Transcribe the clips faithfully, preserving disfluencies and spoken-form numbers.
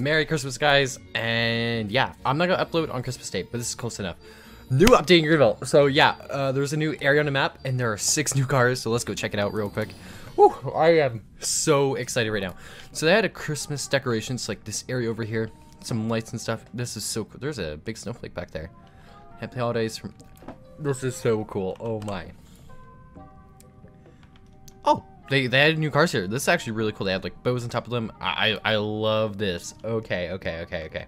Merry Christmas, guys. And yeah, I'm not gonna upload on Christmas Day, but this is close enough. New update in Gridwall. So yeah, uh, there's a new area on the map, and there are six new cars, so let's go check it out real quick. Woo, I am so excited right now. So they had a Christmas decorations, like this area over here, some lights and stuff. This is so cool. There's a big snowflake back there. Happy holidays from... This is so cool. Oh my. Oh, they, they had new cars here. This is actually really cool. They had like bows on top of them. I, I, I love this. Okay, okay, okay, okay.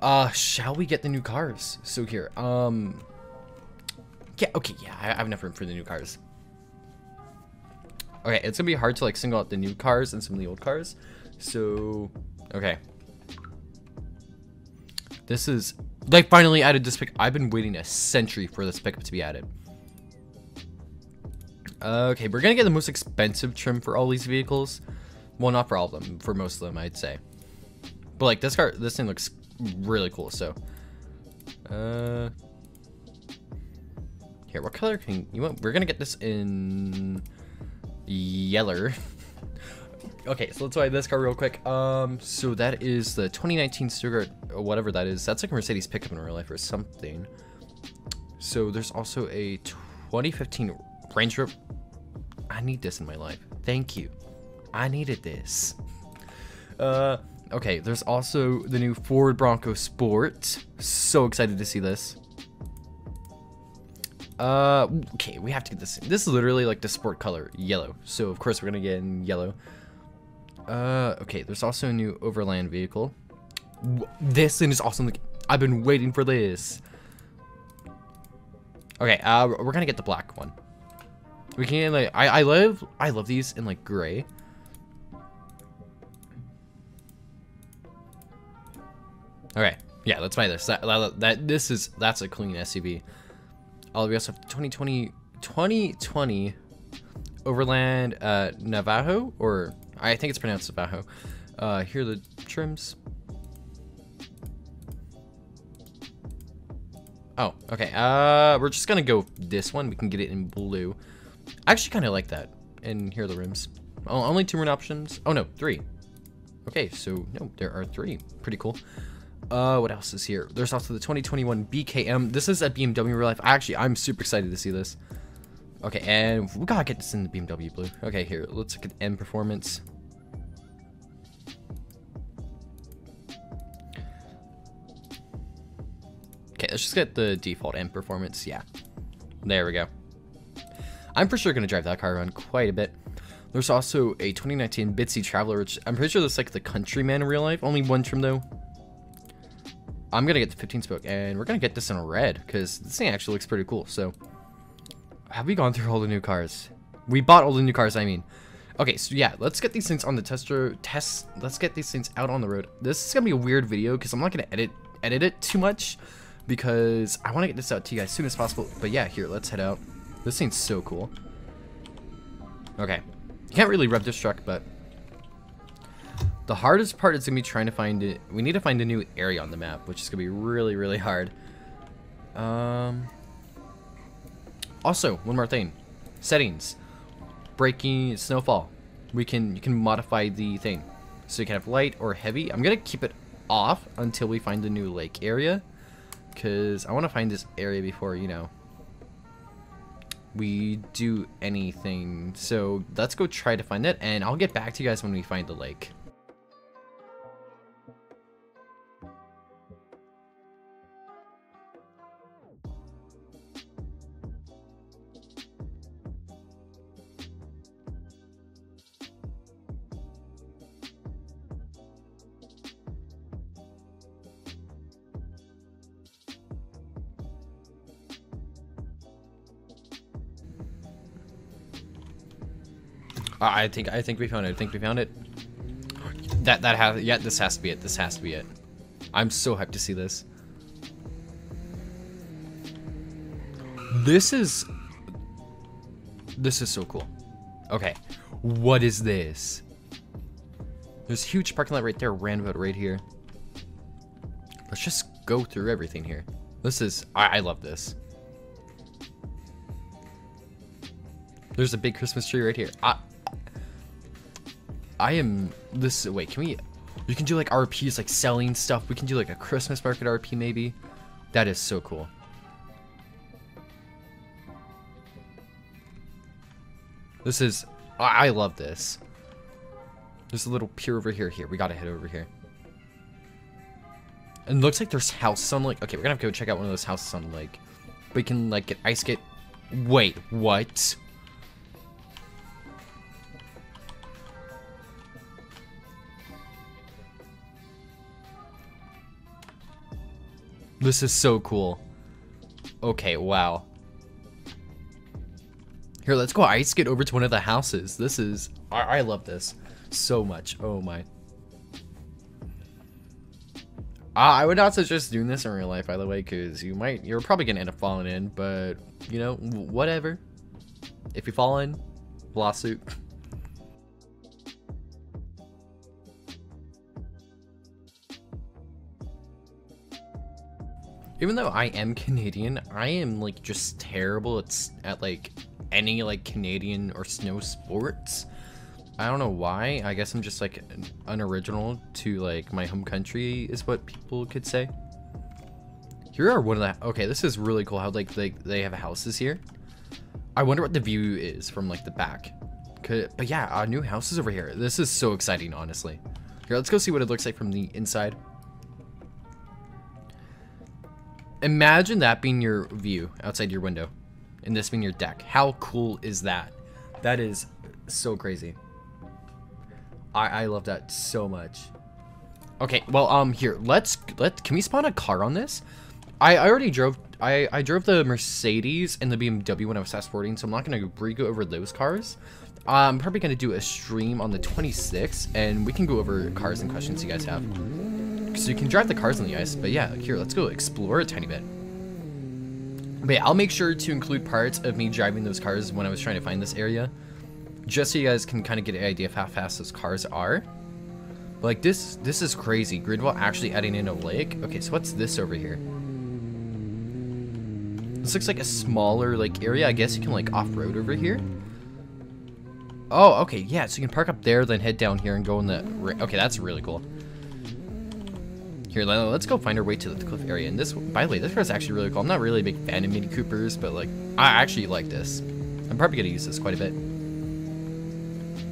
Uh, shall we get the new cars? So here, um... Yeah, okay, yeah, I, I have enough room for the new cars. Okay, it's gonna be hard to like single out the new cars and some of the old cars. So, okay. This is... They finally added this pick. I've been waiting a century for this pickup to be added. Okay, we're gonna get the most expensive trim for all these vehicles. Well, not for all of them. For most of them, I'd say. But like this car, this thing looks really cool. So, uh, here, what color can you want? We're gonna get this in yeller. Okay, so let's buy this car real quick. Um, so that is the twenty nineteen Stuttgart, or whatever that is. That's like a Mercedes pickup in real life or something. So there's also a twenty fifteen Range Rover. I need this in my life. Thank you. I needed this. Uh, okay, there's also the new Ford Bronco Sport. So excited to see this. Uh, okay, we have to get this. This is literally like the sport color, yellow. So of course we're gonna get in yellow. Uh, okay, there's also a new Overland vehicle. This thing is awesome. I've been waiting for this. Okay, uh, we're gonna get the black one. We can like I I love I love these in like gray. Okay, yeah, let's buy this. That, that, that this is that's a clean S U V. Oh, we also have twenty twenty Overland uh, Navajo, or I think it's pronounced Navajo. Uh, here are the trims. Oh, okay. Uh, we're just gonna go this one. We can get it in blue. I actually kind of like that. And here are the rims. Oh, only two more options. Oh no, three. Okay, so no, there are three. Pretty cool. Uh, what else is here? There's also the twenty twenty-one B K M. This is at B M W in real life. Actually, I'm super excited to see this. Okay, and we gotta get this in the B M W blue. Okay, here, let's look at M Performance. Okay, let's just get the default M Performance. Yeah, there we go. I'm for sure gonna drive that car around quite a bit. There's also a twenty nineteen Bitsy Traveler, which I'm pretty sure that's like the Countryman in real life. Only one trim though. I'm gonna get the fifteen spoke, and we're gonna get this in red because this thing actually looks pretty cool. So, have we gone through all the new cars? We bought all the new cars. I mean, okay, so yeah, let's get these things on the test road. Test. Let's get these things out on the road. This is gonna be a weird video because I'm not gonna edit edit it too much because I want to get this out to you guys as soon as possible. But yeah, here, let's head out. This thing's so cool. Okay. You can't really rev this truck, but the hardest part is going to be trying to find it. We need to find a new area on the map, which is going to be really, really hard. Um. Also, one more thing. Settings. Braking, snowfall. We can, you can modify the thing. So you can have light or heavy. I'm going to keep it off until we find the new lake area, because I want to find this area before, you know, we do anything. So let's go try to find it, and I'll get back to you guys when we find the lake. I think I think we found it. I think we found it. That that has yeah. This has to be it. This has to be it. I'm so hyped to see this. This is this is so cool. Okay, what is this? There's a huge parking lot right there. Roundabout right here. Let's just go through everything here. This is I, I love this. There's a big Christmas tree right here. I I am this wait, can we You can do like R Ps, like selling stuff. We can do like a Christmas market R P maybe. That is so cool. This is, I, I love this. There's a little pier over here. Here, we gotta head over here. And it looks like there's houses on like, okay, we're gonna have to go check out one of those houses on like, we can like get ice skate. Wait, what? This is so cool. Okay, wow. Here, let's go ice skate over to one of the houses. This is, I, I love this so much. Oh my. I would not suggest doing this in real life, by the way, because you might, you're probably going to end up falling in, but, you know, whatever. If you fall in, lawsuit. Even though I am Canadian, I am, like, just terrible at, at like, any, like, Canadian or snow sports. I don't know why. I guess I'm just like unoriginal to like my home country is what people could say. Here are one of the, okay, this is really cool how like they, they have houses here. I wonder what the view is from like the back. Could, but yeah, our new house is over here. This is so exciting, honestly. Here, let's go see what it looks like from the inside. Imagine that being your view outside your window and this being your deck. How cool is that? That is so crazy. I, I love that so much. Okay, well, um, here, let's, let can we spawn a car on this? I, I already drove, I, I drove the Mercedes and the B M W when I was fast forwarding, so I'm not going to go over those cars. I'm probably going to do a stream on the twenty-sixth, and we can go over cars and questions you guys have. So you can drive the cars on the ice, but yeah, here, let's go explore a tiny bit. But yeah, I'll make sure to include parts of me driving those cars when I was trying to find this area. Just so you guys can kind of get an idea of how fast those cars are. But like this, this is crazy. Gridwall actually adding in a lake. Okay, so what's this over here? This looks like a smaller like area. I guess you can like off-road over here. Oh, okay, yeah. So you can park up there, then head down here and go in the... Okay, that's really cool. Here, let's go find our way to the cliff area. And this, by the way, this car is actually really cool. I'm not really a big fan of Mini Coopers, but like, I actually like this. I'm probably gonna use this quite a bit.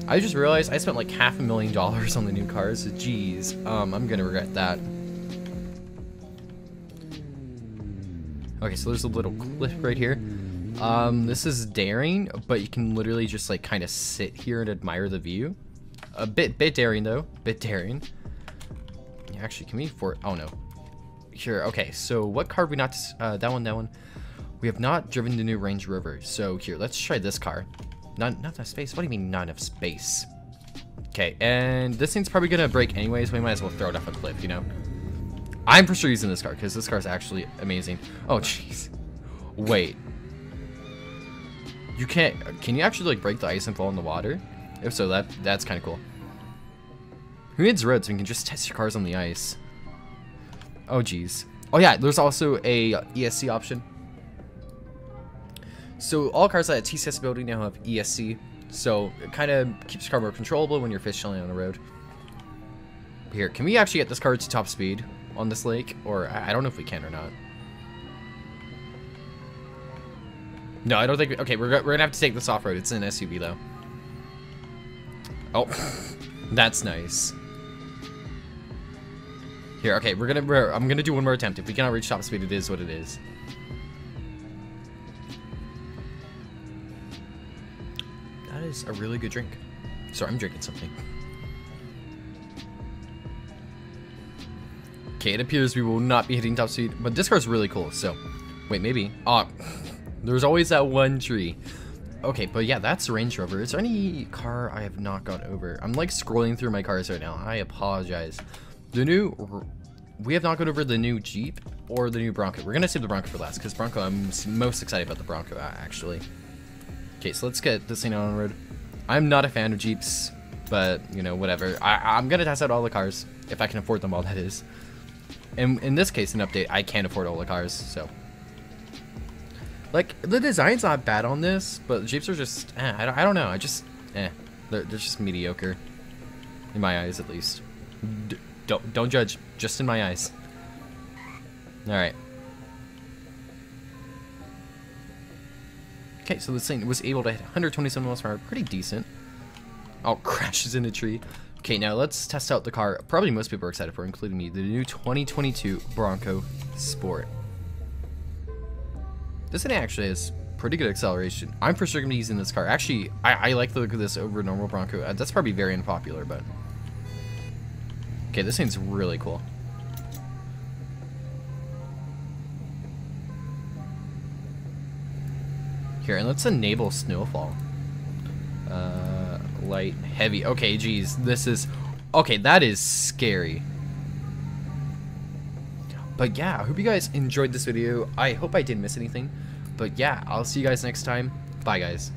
I just realized I spent like half a million dollars on the new cars. Jeez, um, I'm gonna regret that. Okay, so there's a little cliff right here. Um, this is daring, but you can literally just like kind of sit here and admire the view. A bit, bit daring though, bit daring. Actually, can we afford, oh no. Here, okay, so what car we not, uh, that one, that one. We have not driven the new Range Rover. So here, let's try this car. Not, not enough space? What do you mean not enough space? Okay, and this thing's probably gonna break anyways. We might as well throw it off a cliff, you know? I'm for sure using this car, because this car's actually amazing. Oh, jeez. Wait. You can't... Can you actually, like, break the ice and fall in the water? If so, that that's kind of cool. Who needs roads? We can just test your cars on the ice. Oh, jeez. Oh, yeah, there's also a E S C option. So all cars that have T C S ability now have E S C, so it kind of keeps your car more controllable when you're fishing on the road. Here, can we actually get this car to top speed on this lake? Or I don't know if we can or not. No, I don't think... We, okay, we're, we're going to have to take this off-road. It's an S U V, though. Oh, that's nice. Here, okay, we're going to... I'm going to do one more attempt. If we cannot reach top speed, it is what it is. Is a really good drink. Sorry, I'm drinking something. Okay, it appears we will not be hitting top speed, but this car's really cool, so wait, maybe. Ah, uh, there's always that one tree. Okay, but yeah, that's Range Rover. Is there any car I have not got over? I'm like scrolling through my cars right now. I apologize. The new, we have not gone over the new Jeep or the new Bronco. We're gonna save the Bronco for last, because Bronco, I'm most excited about the Bronco, actually. Okay, so let's get this thing on the road. I'm not a fan of Jeeps, but, you know, whatever. I, I'm going to test out all the cars, if I can afford them all, that is. And in this case, an update, I can't afford all the cars, so. Like, the design's not bad on this, but Jeeps are just, eh, I don't, I don't know. I just, eh, they're, they're just mediocre, in my eyes at least. D don't don't judge. Just in my eyes. All right. Okay, so this thing was able to hit one hundred twenty-seven miles per hour, pretty decent. Oh, crashes in a tree. Okay, now let's test out the car. Probably most people are excited for, including me, the new twenty twenty-two Bronco Sport. This thing actually has pretty good acceleration. I'm for sure gonna be using this car. Actually, I, I like the look of this over normal Bronco. Uh, that's probably very unpopular, but okay, this thing's really cool. Here, and let's enable snowfall. Uh, light, heavy. Okay, geez, this is okay. That is scary. But yeah, I hope you guys enjoyed this video. I hope I didn't miss anything. But yeah, I'll see you guys next time. Bye, guys.